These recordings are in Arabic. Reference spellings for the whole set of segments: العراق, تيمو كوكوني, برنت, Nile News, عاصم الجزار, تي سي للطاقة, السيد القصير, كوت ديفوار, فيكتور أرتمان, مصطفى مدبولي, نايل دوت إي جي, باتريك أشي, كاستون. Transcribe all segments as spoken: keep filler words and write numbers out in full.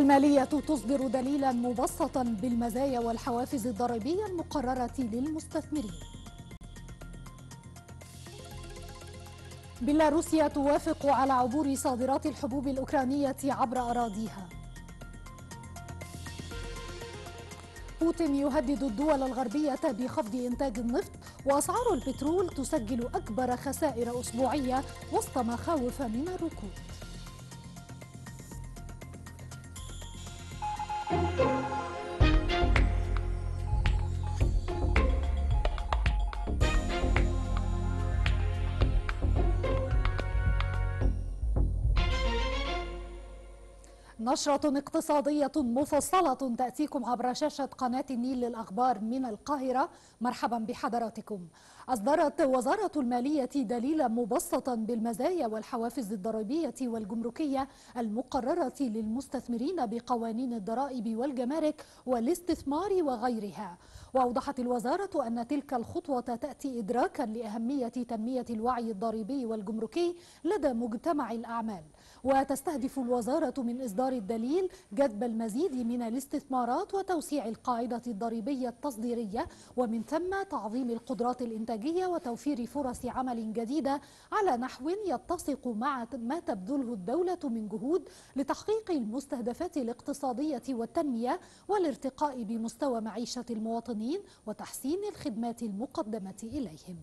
المالية تصدر دليلا مبسطا بالمزايا والحوافز الضريبية المقررة للمستثمرين. بيلاروسيا توافق على عبور صادرات الحبوب الأوكرانية عبر أراضيها. بوتين يهدد الدول الغربية بخفض إنتاج النفط، وأسعار البترول تسجل أكبر خسائر أسبوعية وسط مخاوف من الركود. نشرة اقتصادية مفصلة تأتيكم عبر شاشة قناة النيل للأخبار من القاهرة، مرحبا بحضراتكم. أصدرت وزارة المالية دليلا مبسطا بالمزايا والحوافز الضريبية والجمركية المقررة للمستثمرين بقوانين الضرائب والجمارك والاستثمار وغيرها. وأوضحت الوزارة أن تلك الخطوة تأتي إدراكا لأهمية تنمية الوعي الضريبي والجمركي لدى مجتمع الأعمال، وتستهدف الوزارة من إصدار الدليل جذب المزيد من الاستثمارات وتوسيع القاعدة الضريبية التصديرية، ومن ثم تعظيم القدرات الإنتاجية وتوفير فرص عمل جديدة على نحو يتسق مع ما تبذله الدولة من جهود لتحقيق المستهدفات الاقتصادية والتنمية والارتقاء بمستوى معيشة المواطنين وتحسين الخدمات المقدمة إليهم.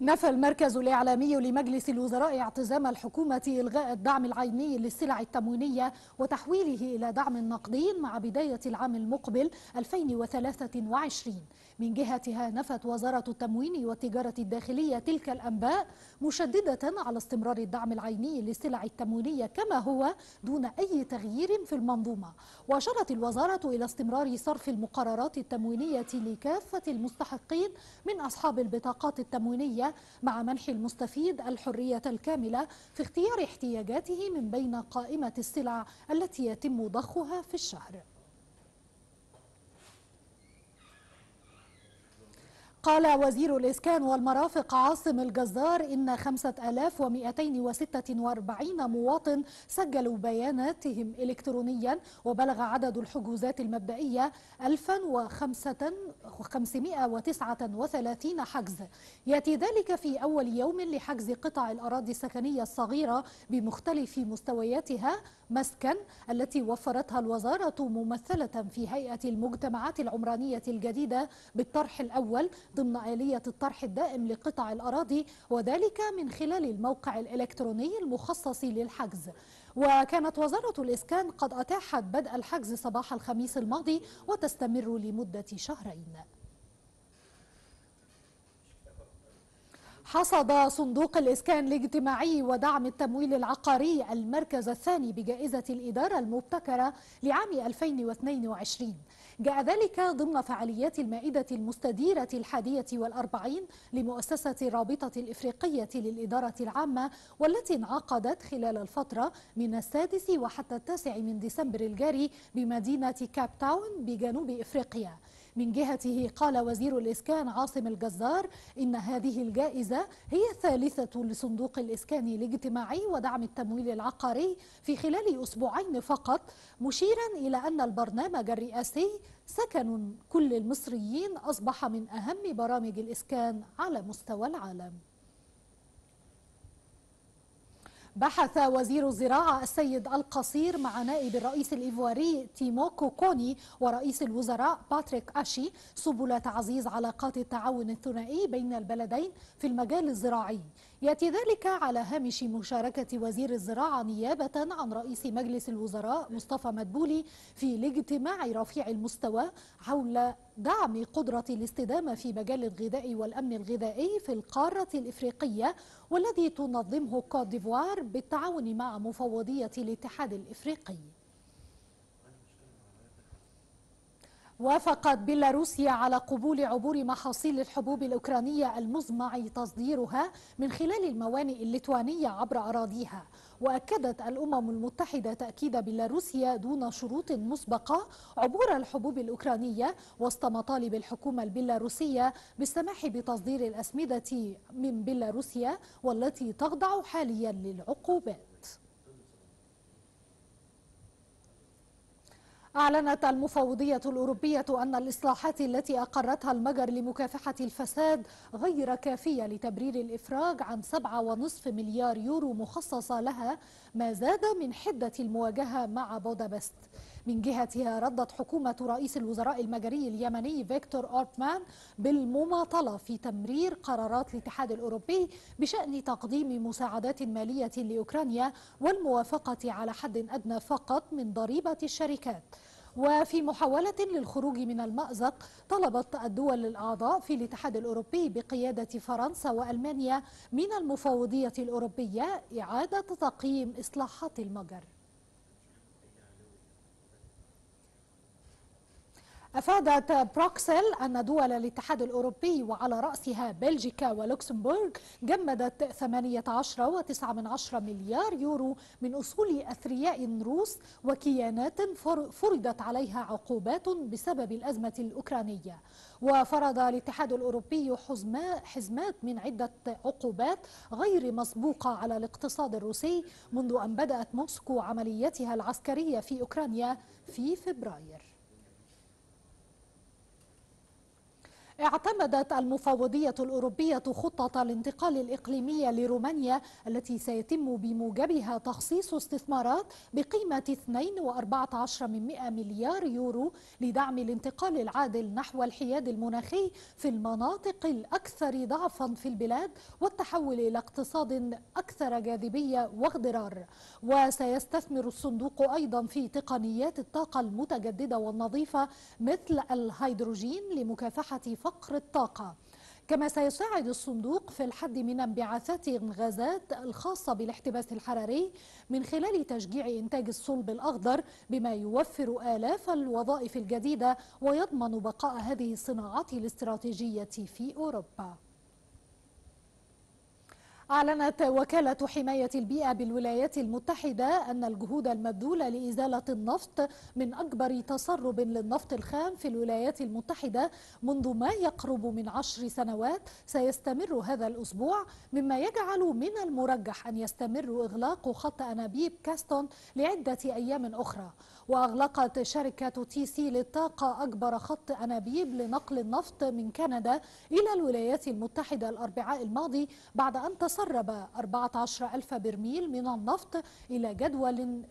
نفى المركز الإعلامي لمجلس الوزراء اعتزام الحكومة إلغاء الدعم العيني للسلع التموينية وتحويله إلى دعم نقدي مع بداية العام المقبل ألفين وثلاثة وعشرين. من جهتها نفت وزارة التموين والتجارة الداخلية تلك الأنباء، مشددة على استمرار الدعم العيني للسلع التموينية كما هو دون أي تغيير في المنظومة. وأشارت الوزارة إلى استمرار صرف المقررات التموينية لكافة المستحقين من أصحاب البطاقات التموينية، مع منح المستفيد الحرية الكاملة في اختيار احتياجاته من بين قائمة السلع التي يتم ضخها في الشهر. قال وزير الإسكان والمرافق عاصم الجزار إن خمسة آلاف ومئتين وستة وأربعين مواطن سجلوا بياناتهم إلكترونيا، وبلغ عدد الحجوزات المبدئية ألف وخمسمئة وتسعة وثلاثين حجز. يأتي ذلك في أول يوم لحجز قطع الأراضي السكنية الصغيرة بمختلف مستوياتها مسكن، التي وفرتها الوزارة ممثلة في هيئة المجتمعات العمرانية الجديدة بالطرح الأول ضمن آلية الطرح الدائم لقطع الأراضي، وذلك من خلال الموقع الإلكتروني المخصص للحجز. وكانت وزارة الإسكان قد أتاحت بدء الحجز صباح الخميس الماضي وتستمر لمدة شهرين. حصد صندوق الإسكان الاجتماعي ودعم التمويل العقاري المركز الثاني بجائزة الإدارة المبتكرة لعام ألفين واثنين وعشرين. جاء ذلك ضمن فعاليات المائدة المستديرة الحادية والأربعين لمؤسسة الرابطة الإفريقية للإدارة العامة، والتي انعقدت خلال الفترة من السادس وحتى التاسع من ديسمبر الجاري بمدينة كاب تاون بجنوب إفريقيا. من جهته قال وزير الإسكان عاصم الجزار إن هذه الجائزة هي الثالثة لصندوق الإسكان الاجتماعي ودعم التمويل العقاري في خلال أسبوعين فقط، مشيرا إلى أن البرنامج الرئاسي سكن كل المصريين أصبح من أهم برامج الإسكان على مستوى العالم. بحث وزير الزراعة السيد القصير مع نائب الرئيس الإيفواري تيمو كوكوني ورئيس الوزراء باتريك أشي سبل تعزيز علاقات التعاون الثنائي بين البلدين في المجال الزراعي. يأتي ذلك على هامش مشاركة وزير الزراعة نيابة عن رئيس مجلس الوزراء مصطفى مدبولي في الاجتماع رفيع المستوى حول دعم قدرة الاستدامة في مجال الغذاء والأمن الغذائي في القارة الإفريقية، والذي تنظمه كوت ديفوار بالتعاون مع مفوضية الاتحاد الإفريقي. وافقت بيلاروسيا على قبول عبور محاصيل الحبوب الأوكرانية المزمع تصديرها من خلال الموانئ الليتوانية عبر أراضيها. وأكدت الأمم المتحدة تأكيد بيلاروسيا دون شروط مسبقة عبور الحبوب الأوكرانية وسط مطالب الحكومة البيلاروسية بالسماح بتصدير الأسمدة من بيلاروسيا والتي تخضع حاليا للعقوبات. أعلنت المفوضية الأوروبية أن الإصلاحات التي أقرتها المجر لمكافحة الفساد غير كافية لتبرير الإفراج عن سبعة فاصلة خمسة مليار يورو مخصصة لها، ما زاد من حدة المواجهة مع بودابست. من جهتها ردت حكومة رئيس الوزراء المجري اليمني فيكتور أرتمان بالمماطلة في تمرير قرارات الاتحاد الأوروبي بشأن تقديم مساعدات مالية لأوكرانيا والموافقة على حد أدنى فقط من ضريبة الشركات. وفي محاولة للخروج من المأزق طلبت الدول الأعضاء في الاتحاد الأوروبي بقيادة فرنسا وألمانيا من المفوضية الأوروبية إعادة تقييم إصلاحات المجر. أفادت بروكسل أن دول الاتحاد الأوروبي وعلى رأسها بلجيكا ولوكسمبورغ جمدت ثمانية عشر فاصلة تسعة مليار يورو من أصول أثرياء روس وكيانات فرضت عليها عقوبات بسبب الأزمة الأوكرانية. وفرض الاتحاد الأوروبي حزمات من عدة عقوبات غير مسبوقة على الاقتصاد الروسي منذ أن بدأت موسكو عمليتها العسكرية في أوكرانيا في فبراير. اعتمدت المفوضية الأوروبية خطة الانتقال الإقليمية لرومانيا التي سيتم بموجبها تخصيص استثمارات بقيمة اثنين فاصلة أربعة عشر مليار يورو لدعم الانتقال العادل نحو الحياد المناخي في المناطق الأكثر ضعفا في البلاد والتحول إلى اقتصاد أكثر جاذبية واغضرار. وسيستثمر الصندوق أيضا في تقنيات الطاقة المتجددة والنظيفة مثل الهيدروجين لمكافحة فقر الطاقة. كما سيساعد الصندوق في الحد من انبعاثات الغازات الخاصة بالاحتباس الحراري من خلال تشجيع إنتاج الصلب الأخضر بما يوفر آلاف الوظائف الجديدة ويضمن بقاء هذه الصناعات الاستراتيجية في أوروبا. أعلنت وكالة حماية البيئة بالولايات المتحدة أن الجهود المبذولة لإزالة النفط من أكبر تسرب للنفط الخام في الولايات المتحدة منذ ما يقرب من عشر سنوات سيستمر هذا الأسبوع، مما يجعل من المرجح أن يستمر إغلاق خط أنابيب كاستون لعدة أيام أخرى. وأغلقت شركة تي سي للطاقة أكبر خط أنابيب لنقل النفط من كندا إلى الولايات المتحدة الأربعاء الماضي بعد أن تسرب أربعة عشر ألف برميل من النفط إلى جدول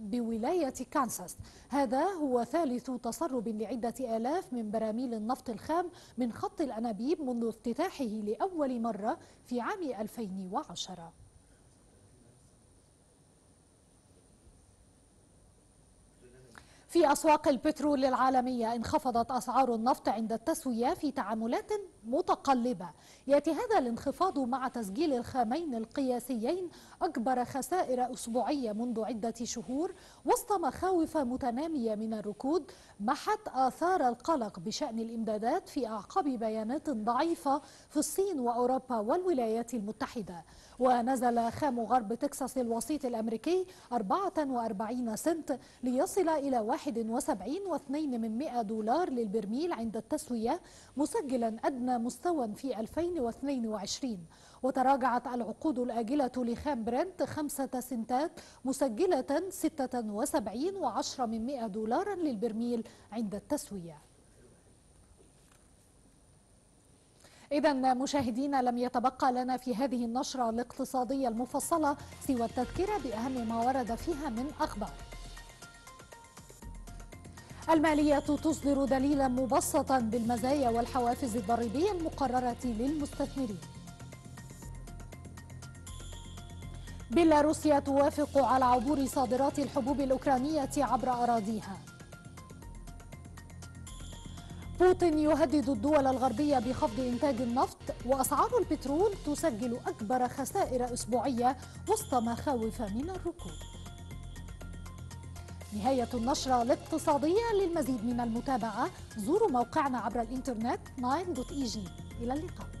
بولاية كانساس. هذا هو ثالث تسرب لعدة آلاف من براميل النفط الخام من خط الأنابيب منذ افتتاحه لأول مرة في عام ألفين وعشرة. في أسواق البترول العالمية انخفضت أسعار النفط عند التسوية في تعاملات متقلبة. يأتي هذا الانخفاض مع تسجيل الخامين القياسيين أكبر خسائر أسبوعية منذ عدة شهور وسط مخاوف متنامية من الركود محت آثار القلق بشأن الإمدادات في أعقاب بيانات ضعيفة في الصين وأوروبا والولايات المتحدة. ونزل خام غرب تكساس الوسيط الأمريكي أربعة وأربعين سنت ليصل إلى واحد وسبعين فاصلة اثنين من مئة دولار للبرميل عند التسوية، مسجلا أدنى مستوى في ألفين واثنين وعشرين. وتراجعت العقود الآجلة لخام برنت خمسة سنتات مسجلة ستة وسبعين فاصلة عشرة من مئة دولارا للبرميل عند التسوية. إذن مشاهدينا، لم يتبقى لنا في هذه النشرة الاقتصادية المفصلة سوى التذكرة بأهم ما ورد فيها من أخبار. المالية تصدر دليلا مبسطا بالمزايا والحوافز الضريبية المقررة للمستثمرين. بيلاروسيا توافق على عبور صادرات الحبوب الأوكرانية عبر أراضيها. بوتين يهدد الدول الغربية بخفض إنتاج النفط، وأسعار البترول تسجل أكبر خسائر أسبوعية وسط مخاوف من الركود. نهاية النشرة الاقتصادية. للمزيد من المتابعة زوروا موقعنا عبر الإنترنت نايل دوت إي جي. إلى اللقاء.